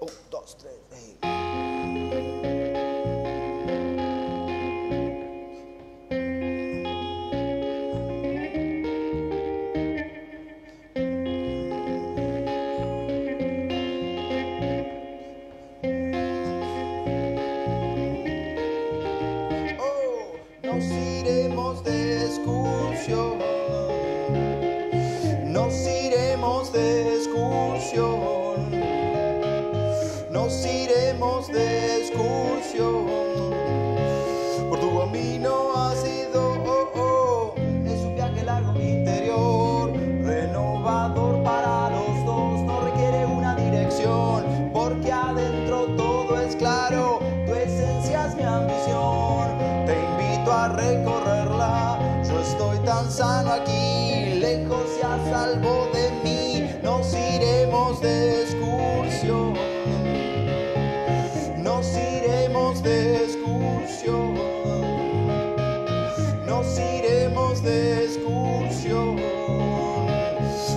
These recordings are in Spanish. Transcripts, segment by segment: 1, 2, 3, hey. Oh, nos iremos de excursión, nos iremos de excursión, nos iremos de excursión, por tu camino ha sido, oh, oh, es un viaje largo interior, renovador para los dos, no requiere una dirección, porque adentro todo es claro, tu esencia es mi ambición, te invito a recorrerla, yo estoy tan sano aquí, lejos y a salvo de mí, nos iremos de excursión. Nos iremos de excursión, nos iremos de excursión,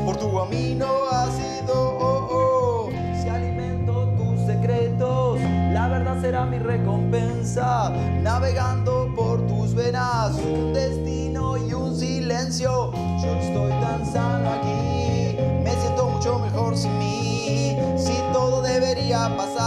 por tu camino ha sido, oh, oh, si alimento tus secretos, la verdad será mi recompensa, navegando por tus venas, un destino y un silencio, yo estoy tan sano aquí, me siento mucho mejor sin mí, si todo debería pasar.